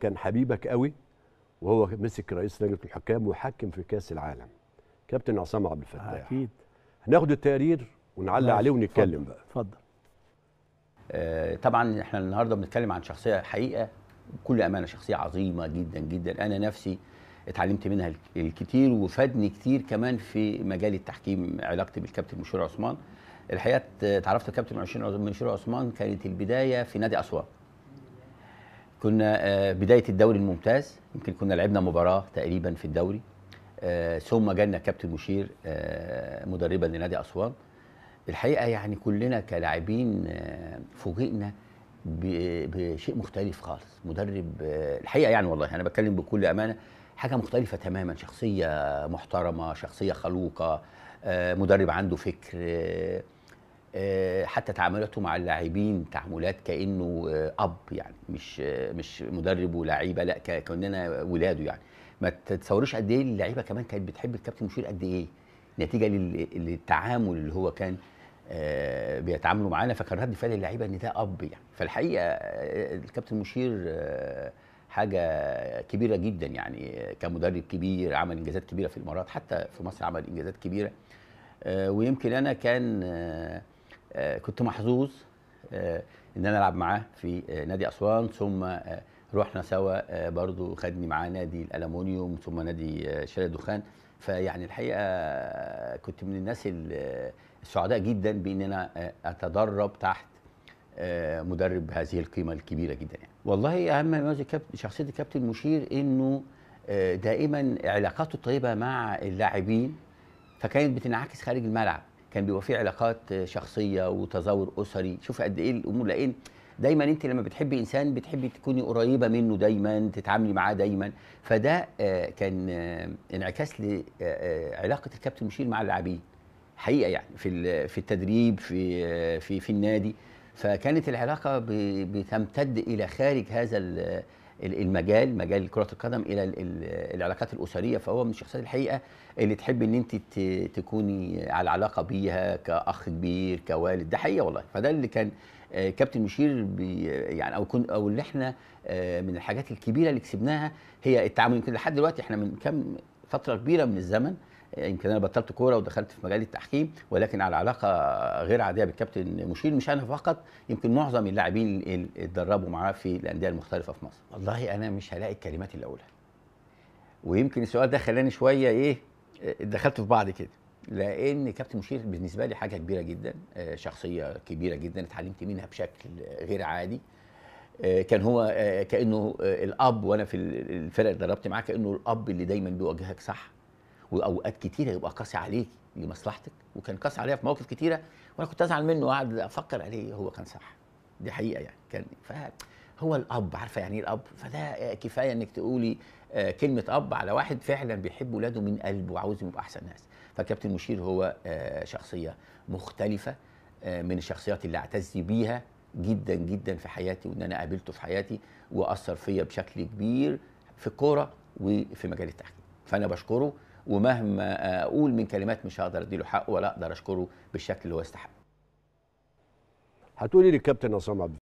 كان حبيبك قوي وهو مسك رئيس لجنه الحكام وحكم في كاس العالم، كابتن عصام عبد الفتاح. اكيد هناخد التقرير ونعلق عليه ونتكلم بقى. اتفضل. طبعا احنا النهارده بنتكلم عن شخصيه حقيقه بكل امانه، شخصيه عظيمه جدا جدا، انا نفسي اتعلمت منها الكتير وفادني كتير كمان في مجال التحكيم. علاقتي بالكابتن مشير عثمان الحقيقه، اتعرفت الكابتن مشير عثمان كانت البدايه في نادي اسوان. كنا بدايه الدوري الممتاز، يمكن كنا لعبنا مباراه تقريبا في الدوري، ثم جالنا كابتن مشير مدربا لنادي اسوان. الحقيقه يعني كلنا كلاعبين فوجئنا بشيء مختلف خالص، مدرب الحقيقه يعني والله انا بتكلم بكل امانه حاجه مختلفه تماما، شخصيه محترمه، شخصيه خلوقه، مدرب عنده فكر، حتى تعاملاته مع اللاعبين تعاملات كانه اب، يعني مش مدرب ولاعيبه، لا كاننا ولاده يعني. ما تتصوريش قد ايه اللعيبه كمان كانت بتحب الكابتن مشير قد ايه، نتيجه للتعامل اللي هو كان بيتعاملوا معانا، فكان رد فعل اللعيبه ان ده اب يعني. فالحقيقه الكابتن مشير حاجه كبيره جدا يعني، كمدرب كبير عمل انجازات كبيره في الامارات، حتى في مصر عمل انجازات كبيره. ويمكن انا كنت محظوظ ان انا العب معاه في نادي اسوان، ثم رحنا سوا برضو خدني معاه نادي الألمنيوم ثم نادي شلة دخان. فيعني الحقيقه كنت من الناس السعداء جدا بان انا اتدرب تحت مدرب هذه القيمه الكبيره جدا يعني. والله اهم ميزه شخصيه الكابتن مشير انه دائما علاقاته الطيبه مع اللاعبين، فكانت بتنعكس خارج الملعب، كان بيبقى في علاقات شخصيه وتزاور اسري. شوف قد ايه الامور، لان دايما انت لما بتحبي انسان بتحبي تكوني قريبه منه دايما، تتعاملي معاه دايما، فده كان انعكاس لعلاقه الكابتن مشير مع اللاعبين حقيقه يعني، في التدريب في في في النادي. فكانت العلاقه بتمتد الى خارج هذا المجال، مجال كرة القدم، الى العلاقات الأسرية. فهو من الشخصيات الحقيقة اللي تحب ان انت تكوني على علاقة بيها كأخ كبير كوالد، ده حقيقة والله. فده اللي كان كابتن مشير يعني او اللي احنا من الحاجات الكبيرة اللي كسبناها هي التعامل. يمكن لحد دلوقتي احنا من كام فترة كبيرة من الزمن، يمكن انا بطلت كوره ودخلت في مجال التحكيم، ولكن على علاقه غير عاديه بالكابتن مشير، مش انا فقط، يمكن معظم اللاعبين اللي اتدربوا معاه في الانديه المختلفه في مصر. والله انا مش هلاقي الكلمات اللي اقولها، ويمكن السؤال ده خلاني شويه دخلت في بعض كده، لان كابتن مشير بالنسبه لي حاجه كبيره جدا، شخصيه كبيره جدا اتعلمت منها بشكل غير عادي. كان هو كانه الاب، وانا في الفرق اللي اتدربت معاه كانه الاب اللي دايما بيوجهك صح، واوقات كتيره يبقى قاسي عليك لمصلحتك، وكان قاسي عليا في مواقف كتيره وانا كنت ازعل منه وقعد افكر عليه هو كان صح، دي حقيقه يعني. كان هو الاب، عارفه يعني ايه الاب، فده كفايه انك تقولي كلمه اب على واحد فعلا بيحب ولاده من قلبه وعاوزهم يبقوا احسن ناس. فكابتن مشير هو شخصيه مختلفه من الشخصيات اللي اعتز بيها جدا جدا في حياتي، وان انا قابلته في حياتي واثر فيا بشكل كبير في الكوره وفي مجال التحكيم. فانا بشكره، ومهما اقول من كلمات مش هقدر اديله حقه ولا اقدر اشكره بالشكل اللي هو يستحقه. هتقولي للكابتن عصام عبد